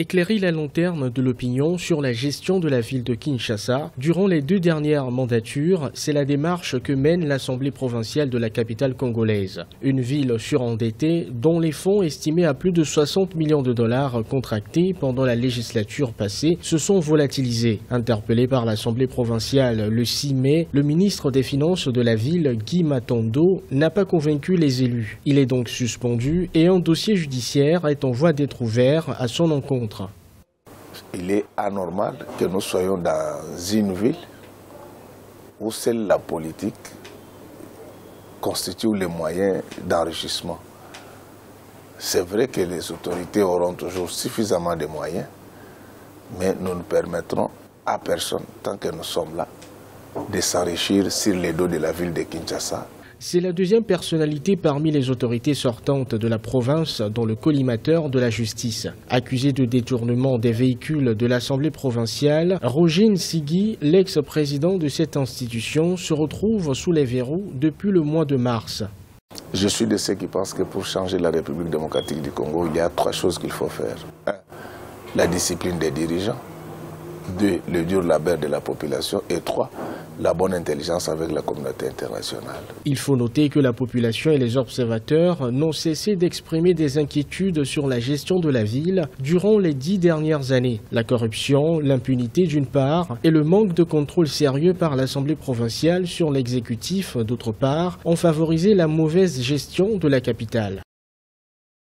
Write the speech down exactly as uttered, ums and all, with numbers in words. éclairer la lanterne de l'opinion sur la gestion de la ville de Kinshasa. Durant les deux dernières mandatures, c'est la démarche que mène l'Assemblée provinciale de la capitale congolaise. Une ville surendettée dont les fonds estimés à plus de soixante millions de dollars contractés pendant la législature passée se sont volatilisés. Interpellé par l'Assemblée provinciale le six mai, le ministre des Finances de la ville, Guy Matondo, n'a pas convaincu les élus. Il est donc suspendu et un dossier judiciaire est en voie d'être ouvert à son encontre. Il est anormal que nous soyons dans une ville où seule la politique constitue les moyens d'enrichissement. C'est vrai que les autorités auront toujours suffisamment de moyens, mais nous ne permettrons à personne, tant que nous sommes là, de s'enrichir sur les dos de la ville de Kinshasa. C'est la deuxième personnalité parmi les autorités sortantes de la province dans le collimateur de la justice. Accusé de détournement des véhicules de l'Assemblée provinciale, Roger Nsigui, l'ex-président de cette institution, se retrouve sous les verrous depuis le mois de mars. Je suis de ceux qui pensent que pour changer la République démocratique du Congo, il y a trois choses qu'il faut faire. Un, la discipline des dirigeants. Deux, le dur labeur de la population. Et trois, la bonne intelligence avec la communauté internationale. Il faut noter que la population et les observateurs n'ont cessé d'exprimer des inquiétudes sur la gestion de la ville durant les dix dernières années. La corruption, l'impunité d'une part et le manque de contrôle sérieux par l'Assemblée provinciale sur l'exécutif d'autre part ont favorisé la mauvaise gestion de la capitale.